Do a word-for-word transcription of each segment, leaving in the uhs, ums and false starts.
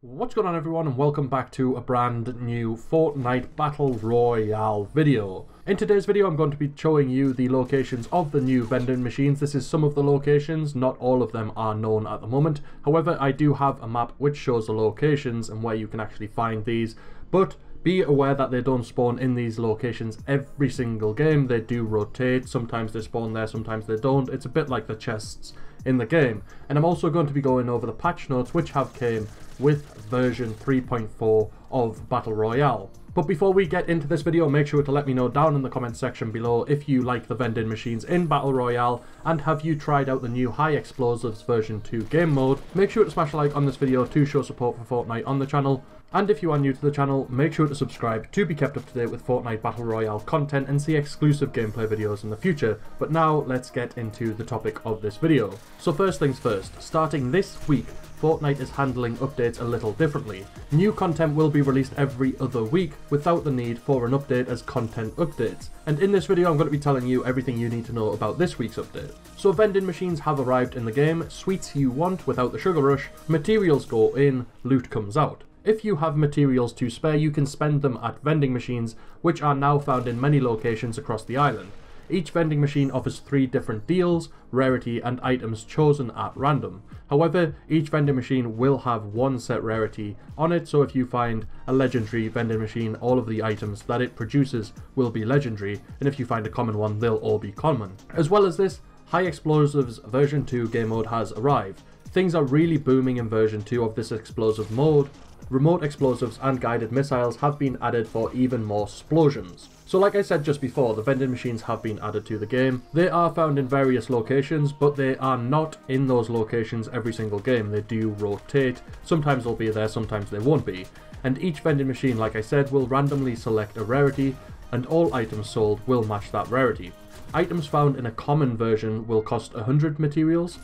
What's going on, everyone, and welcome back to a brand new Fortnite Battle Royale video. In today's video I'm going to be showing you the locations of the new vending machines. This is some of the locations, not all of them are known at the moment. However, I do have a map which shows the locations and where you can actually find these, but be aware that they don't spawn in these locations every single game. They do rotate, sometimes they spawn there, sometimes they don't. It's a bit like the chests in the game. And I'm also going to be going over the patch notes which have came with version three point four of Battle Royale. But before we get into this video, make sure to let me know down in the comments section below if you like the vending machines in Battle Royale, and have you tried out the new High Explosives version two game mode. Make sure to smash a like on this video to show support for Fortnite on the channel, and if you are new to the channel, make sure to subscribe to be kept up to date with Fortnite Battle Royale content and see exclusive gameplay videos in the future. But now let's get into the topic of this video. So first things first, starting this week, Fortnite is handling updates a little differently. New content will be released every other week without the need for an update as content updates. And in this video I'm going to be telling you everything you need to know about this week's update. So vending machines have arrived in the game, sweets you want without the sugar rush, materials go in, loot comes out. If you have materials to spare, you can spend them at vending machines, which are now found in many locations across the island. Each vending machine offers three different deals, rarity, and items chosen at random. However, each vending machine will have one set rarity on it, so if you find a legendary vending machine, all of the items that it produces will be legendary, and if you find a common one, they'll all be common. As well as this, High Explosives version two game mode has arrived. Things are really booming in version two of this explosive mode. Remote explosives and guided missiles have been added for even more explosions. So like I said just before, the vending machines have been added to the game. They are found in various locations, but they are not in those locations every single game. They do rotate. Sometimes they'll be there, sometimes they won't be. And each vending machine, like I said, will randomly select a rarity, and all items sold will match that rarity. Items found in a common version will cost one hundred materials.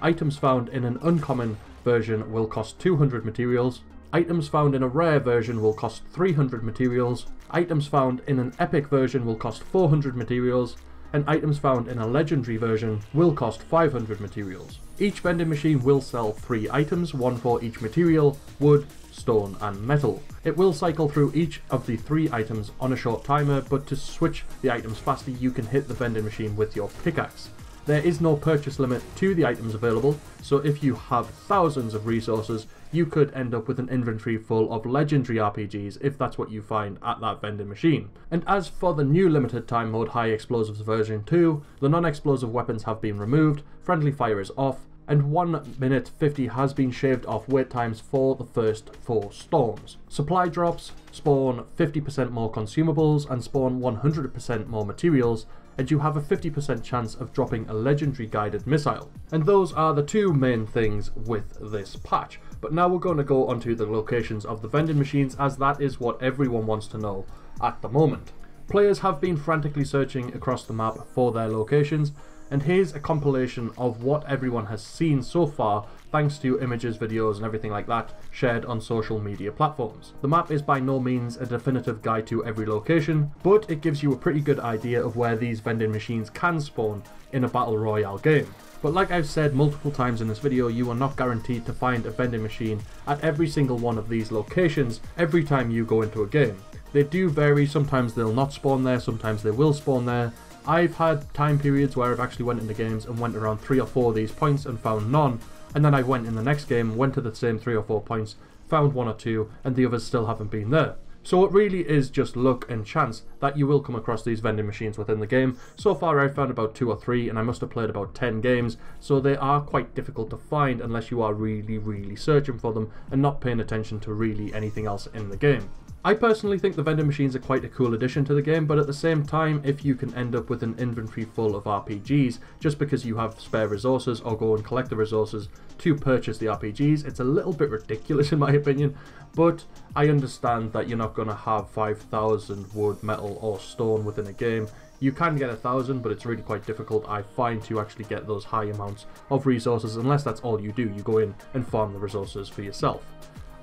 Items found in an uncommon version will cost two hundred materials. Items found in a rare version will cost three hundred materials, items found in an epic version will cost four hundred materials, and items found in a legendary version will cost five hundred materials. Each vending machine will sell three items, one for each material, wood, stone and metal. It will cycle through each of the three items on a short timer, but to switch the items faster you can hit the vending machine with your pickaxe. There is no purchase limit to the items available, so if you have thousands of resources, you could end up with an inventory full of legendary R P Gs if that's what you find at that vending machine. And as for the new limited time mode High Explosives version two, the non-explosive weapons have been removed, friendly fire is off, and one minute fifty has been shaved off wait times for the first four storms. Supply drops spawn fifty percent more consumables and spawn one hundred percent more materials, and you have a fifty percent chance of dropping a legendary guided missile. And those are the two main things with this patch. But now we're going to go onto the locations of the vending machines, as that is what everyone wants to know at the moment. Players have been frantically searching across the map for their locations, and here's a compilation of what everyone has seen so far thanks to images, videos and everything like that shared on social media platforms. The map is by no means a definitive guide to every location, but it gives you a pretty good idea of where these vending machines can spawn in a Battle Royale game. But like I've said multiple times in this video, you are not guaranteed to find a vending machine at every single one of these locations every time you go into a game. They do vary, sometimes they'll not spawn there, sometimes they will spawn there. I've had time periods where I've actually went into games and went around three or four of these points and found none, and then I went in the next game, went to the same three or four points, found one or two, and the others still haven't been there. So it really is just luck and chance that you will come across these vending machines within the game. So far I've found about two or three, and I must have played about ten games, so they are quite difficult to find unless you are really, really searching for them and not paying attention to really anything else in the game. I personally think the vending machines are quite a cool addition to the game, but at the same time, if you can end up with an inventory full of R P Gs just because you have spare resources or go and collect the resources to purchase the R P Gs, it's a little bit ridiculous in my opinion. But I understand that you're not going to have five thousand wood, metal or stone within a game. You can get a thousand, but it's really quite difficult, I find, to actually get those high amounts of resources unless that's all you do. You go in and farm the resources for yourself.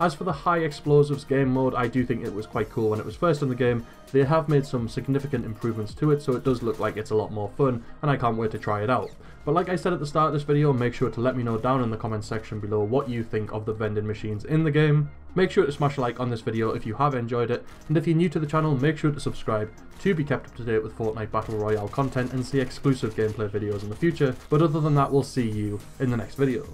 As for the High Explosives game mode, I do think it was quite cool when it was first in the game. They have made some significant improvements to it, so it does look like it's a lot more fun, and I can't wait to try it out. But like I said at the start of this video, make sure to let me know down in the comments section below what you think of the vending machines in the game. Make sure to smash a like on this video if you have enjoyed it, and if you're new to the channel, make sure to subscribe to be kept up to date with Fortnite Battle Royale content and see exclusive gameplay videos in the future. But other than that, we'll see you in the next video.